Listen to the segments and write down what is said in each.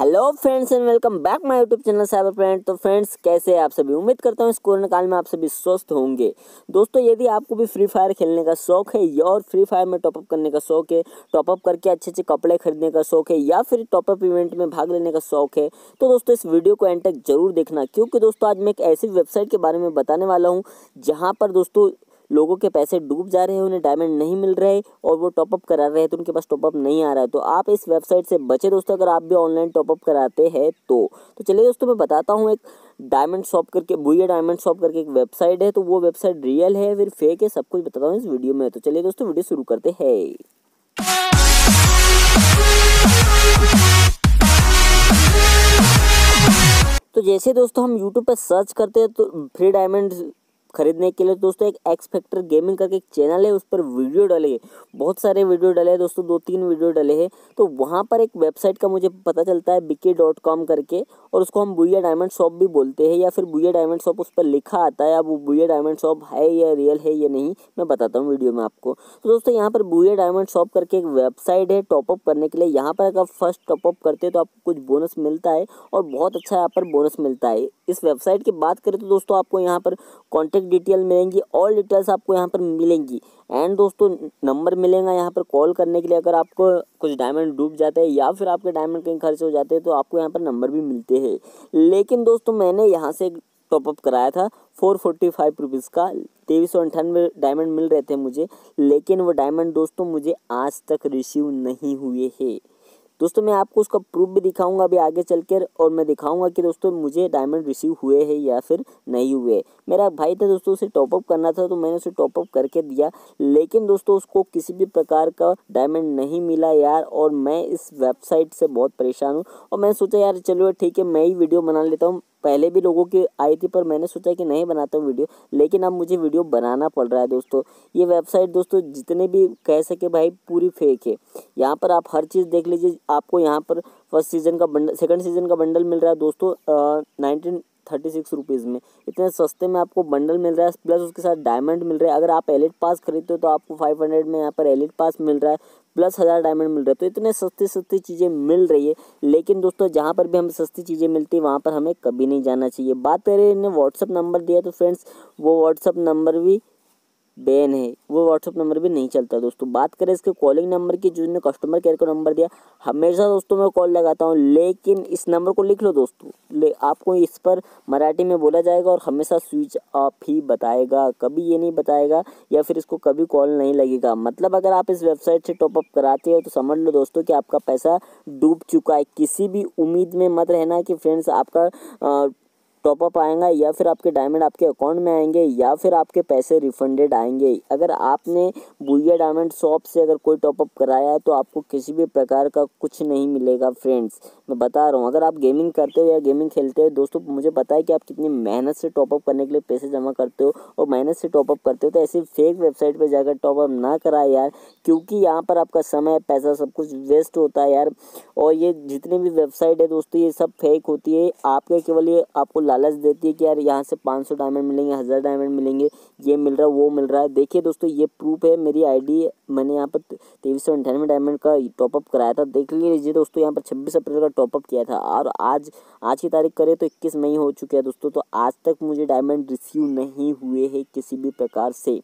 Hello friends and welcome back my YouTube channel cyber planet. तो friends कैसे आप सभी, उम्मीद करता हूँ इस कोरोना काल में आप सभी स्वस्थ होंगे। दोस्तों यदि आपको भी फ्री फायर खेलने का शौक है और फ्री फायर में टॉपअप करने का शौक है, टॉपअप करके अच्छे अच्छे कपड़े खरीदने का शौक है या फिर टॉपअप इवेंट में भाग लेने का शौक है, तो दोस्तों इस वीडियो को एंड तक जरूर देखना, क्योंकि दोस्तों आज मैं एक ऐसी वेबसाइट के बारे में बताने वाला हूँ जहाँ पर दोस्तों लोगों के पैसे डूब जा रहे हैं, उन्हें डायमंड नहीं मिल रहे और वो टॉपअप करा रहे हैं तो उनके पास टॉपअप नहीं आ रहा है। तो आप इस वेबसाइट से बचे दोस्तों, अगर आप भी ऑनलाइन टॉपअप कराते हैं तो चलिए दोस्तों मैं बताता हूँ। एक डायमंड शॉप करके, बुया डायमंड शॉप करके एक वेबसाइट है, तो वो वेबसाइट रियल है फिर फेक है, सब कुछ बताता हूँ इस वीडियो में। तो चलिए दोस्तों वीडियो शुरू करते हैं। तो जैसे दोस्तों हम यूट्यूब पर सर्च करते हैं तो फ्री डायमंड खरीदने के लिए दोस्तों एक एक्स फैक्टर गेमिंग करके एक चैनल है, उस पर वीडियो डले, बहुत सारे वीडियो डले हैं दोस्तों, 2-3 वीडियो डले हैं। तो वहाँ पर एक वेबसाइट का मुझे पता चलता है Bikyi.com करके, और उसको हम बुया डायमंड शॉप भी बोलते हैं या फिर बुया डायमंड शॉप उस पर लिखा आता है। अब वो बुया डायमंड शॉप है या रियल है या नहीं मैं बताता हूँ वीडियो में आपको। तो दोस्तों यहाँ पर बुया डायमंड शॉप करके एक वेबसाइट है टॉपअप करने के लिए। यहाँ पर अगर आप फर्स्ट टॉपअप करते हैं तो आपको कुछ बोनस मिलता है और बहुत अच्छा यहाँ पर बोनस मिलता है। इस वेबसाइट की बात करें तो दोस्तों आपको यहाँ पर कॉन्टैक्ट डिटेल मिलेंगी, ऑल डिटेल्स आपको यहाँ पर मिलेंगी एंड दोस्तों नंबर मिलेगा यहाँ पर कॉल करने के लिए। अगर आपको कुछ डायमंड डूब जाते हैं या फिर आपके डायमंड कहीं खर्च हो जाते हैं तो आपको यहाँ पर नंबर भी मिलते हैं। लेकिन दोस्तों मैंने यहाँ से टॉपअप कराया था 445 रुपीज़ का, 2398 डायमंड मिल रहे थे मुझे, लेकिन वो डायमंड दोस्तों मुझे आज तक रिसीव नहीं हुए है। दोस्तों मैं आपको उसका प्रूफ भी दिखाऊंगा अभी आगे चलकर, और मैं दिखाऊंगा कि दोस्तों मुझे डायमंड रिसीव हुए हैं या फिर नहीं हुए। मेरा भाई था दोस्तों, उसे टॉपअप करना था तो मैंने उसे टॉपअप करके दिया, लेकिन दोस्तों उसको किसी भी प्रकार का डायमंड नहीं मिला यार, और मैं इस वेबसाइट से बहुत परेशान हूँ। और मैंने सोचा यार चलो ठीक है मैं ही वीडियो बना लेता हूँ, पहले भी लोगों की आई थी पर मैंने सोचा कि नहीं बनाता हूँ वीडियो, लेकिन अब मुझे वीडियो बनाना पड़ रहा है दोस्तों। ये वेबसाइट दोस्तों जितने भी कह सके भाई पूरी फेक है। यहाँ पर आप हर चीज़ देख लीजिए, आपको यहाँ पर फर्स्ट सीज़न का बंडल, सेकंड सीज़न का बंडल मिल रहा है दोस्तों 1936 रुपीज़ में, इतने सस्ते में आपको बंडल मिल रहा है, प्लस उसके साथ डायमंड मिल रहा है। अगर आप एलिट पास खरीदते हो तो आपको 500 में यहाँ पर एलिट पास मिल रहा है, प्लस 1000 डायमंड मिल रहा है। तो इतने सस्ती सस्ती चीज़ें मिल रही है, लेकिन दोस्तों जहाँ पर भी हमें सस्ती चीज़ें मिलती है वहाँ पर हमें कभी नहीं जाना चाहिए। बात करें, इन्हें व्हाट्सअप नंबर दिया तो फ्रेंड्स वो व्हाट्सअप नंबर भी बैन है, वो व्हाट्सअप नंबर भी नहीं चलता दोस्तों। बात करें इसके कॉलिंग नंबर की, जिसने कस्टमर केयर को नंबर दिया, हमेशा दोस्तों मैं कॉल लगाता हूँ, लेकिन इस नंबर को लिख लो दोस्तों, आपको इस पर मराठी में बोला जाएगा और हमेशा स्विच ऑफ ही बताएगा, कभी ये नहीं बताएगा या फिर इसको कभी कॉल नहीं लगेगा। मतलब अगर आप इस वेबसाइट से टॉपअप कराते हो तो समझ लो दोस्तों कि आपका पैसा डूब चुका है। किसी भी उम्मीद में मत रहना कि फ्रेंड्स आपका टॉपअप आएगा या फिर आपके डायमंड आपके अकाउंट में आएंगे या फिर आपके पैसे रिफंडेड आएंगे। अगर आपने बुया डायमंड शॉप से अगर कोई टॉपअप कराया है तो आपको किसी भी प्रकार का कुछ नहीं मिलेगा फ्रेंड्स, मैं बता रहा हूँ। अगर आप गेमिंग करते हो या गेमिंग खेलते हो दोस्तों, मुझे पता है कि आप कितनी मेहनत से टॉपअप करने के लिए पैसे जमा करते हो और मेहनत से टॉपअप करते हो, तो ऐसी फेक वेबसाइट पर जाकर टॉपअप ना कराए यार, क्योंकि यहाँ पर आपका समय पैसा सब कुछ वेस्ट होता है यार। और ये जितनी भी वेबसाइट है दोस्तों ये सब फेक होती है, आपके केवल ये आपको लालच देती है कि यार यहाँ से 500 डायमंड मिलेंगे, 1000 डायमंड मिलेंगे, ये मिल रहा है वो मिल रहा है। देखिए दोस्तों ये प्रूफ है, मेरी आईडी, मैंने यहाँ पर 2398 डायमंड का टॉपअप कराया था, देख लीजिए दोस्तों यहाँ पर 26 अप्रैल का टॉपअप किया था और आज की तारीख करें तो 21 मई हो चुकी है दोस्तों। तो आज तक मुझे डायमंड रिसीव नहीं हुए है किसी भी प्रकार से,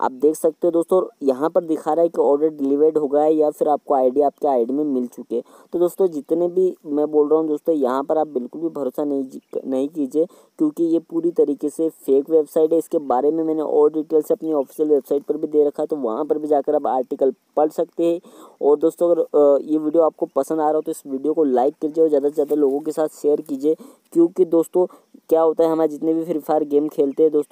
आप देख सकते हो दोस्तों। यहाँ पर दिखा रहा है कि ऑर्डर डिलीवर्ड हो गया है या फिर आपको आईडी आपके आईडी में मिल चुके हैं। तो दोस्तों जितने भी मैं बोल रहा हूँ दोस्तों, यहाँ पर आप बिल्कुल भी भरोसा नहीं कीजिए, क्योंकि ये पूरी तरीके से फेक वेबसाइट है। इसके बारे में मैंने और डिटेल्स अपनी ऑफिशियल वेबसाइट पर भी दे रखा है, तो वहाँ पर भी जाकर आप आर्टिकल पढ़ सकते हैं। और दोस्तों अगर ये वीडियो आपको पसंद आ रहा हो तो इस वीडियो को लाइक कीजिए और ज़्यादा से ज़्यादा लोगों के साथ शेयर कीजिए, क्योंकि दोस्तों क्या होता है हमारे जितने भी फ्री फायर गेम खेलते हैं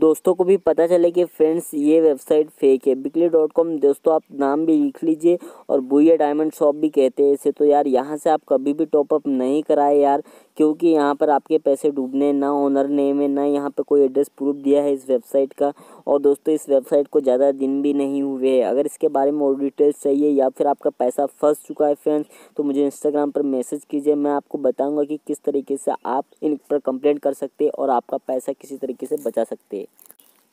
दोस्तों को भी पता चले कि फ्रेंड्स ये वेबसाइट फेक है। Bikyi.com दोस्तों आप नाम भी लिख लीजिए, और बुया डायमंड शॉप भी कहते हैं इसे। तो यार यहाँ से आप कभी भी टॉपअप नहीं कराए यार, क्योंकि यहाँ पर आपके पैसे डूबने, ना ओनर नेम है ना यहाँ पर कोई एड्रेस प्रूफ दिया है इस वेबसाइट का। और दोस्तों इस वेबसाइट को ज़्यादा दिन भी नहीं हुए हैं, अगर इसके बारे में और डिटेल्स चाहिए या फिर आपका पैसा फंस चुका है फ्रेंड्स तो मुझे इंस्टाग्राम पर मैसेज कीजिए, मैं आपको बताऊँगा कि किस तरीके से आप इन पर कंप्लेंट कर सकते हैं और आपका पैसा किसी तरीके से बचा सकते हैं।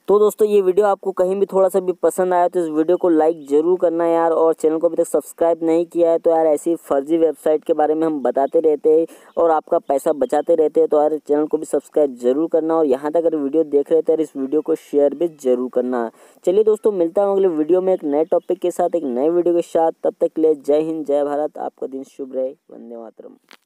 तो दोस्तों ये वीडियो आपको कहीं भी थोड़ा सा भी पसंद आया तो इस वीडियो को लाइक ज़रूर करना यार, और चैनल को अभी तक सब्सक्राइब नहीं किया है तो यार ऐसी फर्जी वेबसाइट के बारे में हम बताते रहते हैं और आपका पैसा बचाते रहते हैं, तो यार चैनल को भी सब्सक्राइब ज़रूर करना, और यहाँ तक अगर वीडियो देख रहे थे यार इस वीडियो को शेयर भी ज़रूर करना। चलिए दोस्तों मिलता हूँ अगले वीडियो में एक नए टॉपिक के साथ, एक नए वीडियो के साथ। तब तक के लिए जय हिंद, जय भारत, आपका दिन शुभ रहे, वंदे मातरम।